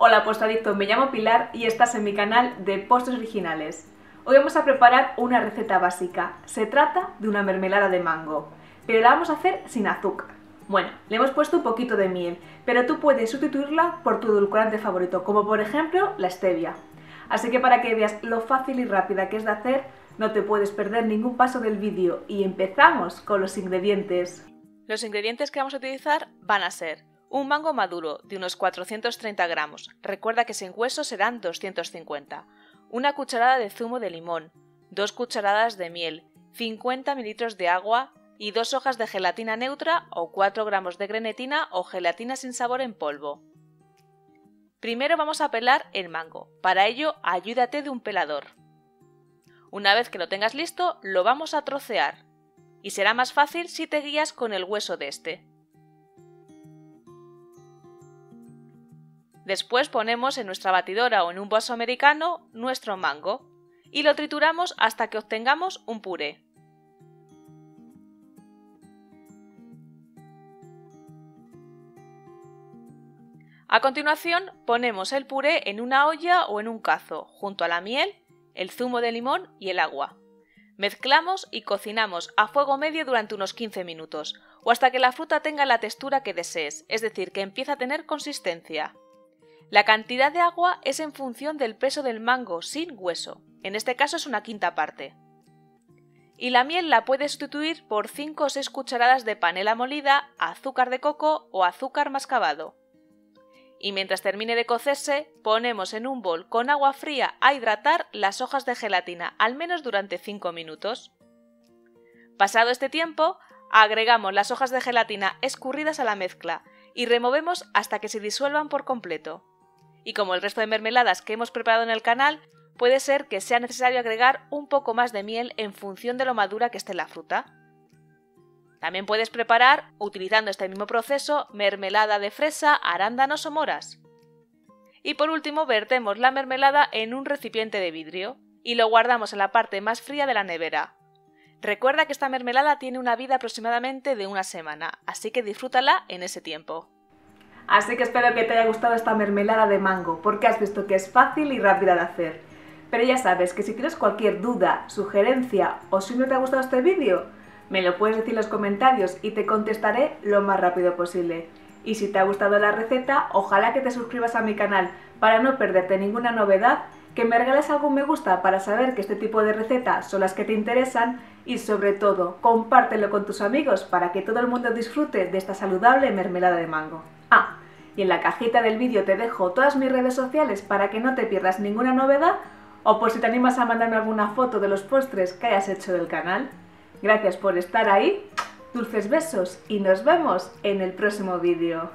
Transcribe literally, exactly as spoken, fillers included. Hola postadictos, me llamo Pilar y estás en mi canal de Postres Originales. Hoy vamos a preparar una receta básica. Se trata de una mermelada de mango, pero la vamos a hacer sin azúcar. Bueno, le hemos puesto un poquito de miel, pero tú puedes sustituirla por tu edulcorante favorito, como por ejemplo la stevia. Así que para que veas lo fácil y rápida que es de hacer, no te puedes perder ningún paso del vídeo y empezamos con los ingredientes. Los ingredientes que vamos a utilizar van a ser un mango maduro de unos cuatrocientos treinta gramos, recuerda que sin hueso serán doscientos cincuenta, una cucharada de zumo de limón, dos cucharadas de miel, cincuenta mililitros de agua y dos hojas de gelatina neutra o cuatro gramos de grenetina o gelatina sin sabor en polvo. Primero vamos a pelar el mango, para ello ayúdate de un pelador. Una vez que lo tengas listo, lo vamos a trocear y será más fácil si te guías con el hueso de este. Después ponemos en nuestra batidora o en un vaso americano nuestro mango y lo trituramos hasta que obtengamos un puré. A continuación ponemos el puré en una olla o en un cazo, junto a la miel, el zumo de limón y el agua. Mezclamos y cocinamos a fuego medio durante unos quince minutos o hasta que la fruta tenga la textura que desees, es decir, que empiece a tener consistencia. La cantidad de agua es en función del peso del mango sin hueso, en este caso es una quinta parte. Y la miel la puedes sustituir por cinco o seis cucharadas de panela molida, azúcar de coco o azúcar mascabado. Y mientras termine de cocerse, ponemos en un bol con agua fría a hidratar las hojas de gelatina, al menos durante cinco minutos. Pasado este tiempo, agregamos las hojas de gelatina escurridas a la mezcla y removemos hasta que se disuelvan por completo. Y como el resto de mermeladas que hemos preparado en el canal, puede ser que sea necesario agregar un poco más de miel en función de lo madura que esté la fruta. También puedes preparar, utilizando este mismo proceso, mermelada de fresa, arándanos o moras. Y por último, vertemos la mermelada en un recipiente de vidrio y lo guardamos en la parte más fría de la nevera. Recuerda que esta mermelada tiene una vida aproximadamente de una semana, así que disfrútala en ese tiempo. Así que espero que te haya gustado esta mermelada de mango, porque has visto que es fácil y rápida de hacer. Pero ya sabes que si tienes cualquier duda, sugerencia o si no te ha gustado este vídeo, me lo puedes decir en los comentarios y te contestaré lo más rápido posible. Y si te ha gustado la receta, ojalá que te suscribas a mi canal para no perderte ninguna novedad, que me regales algún me gusta para saber que este tipo de recetas son las que te interesan y sobre todo, compártelo con tus amigos para que todo el mundo disfrute de esta saludable mermelada de mango. Ah, y en la cajita del vídeo te dejo todas mis redes sociales para que no te pierdas ninguna novedad o por si te animas a mandarme alguna foto de los postres que hayas hecho del canal. Gracias por estar ahí, dulces besos y nos vemos en el próximo vídeo.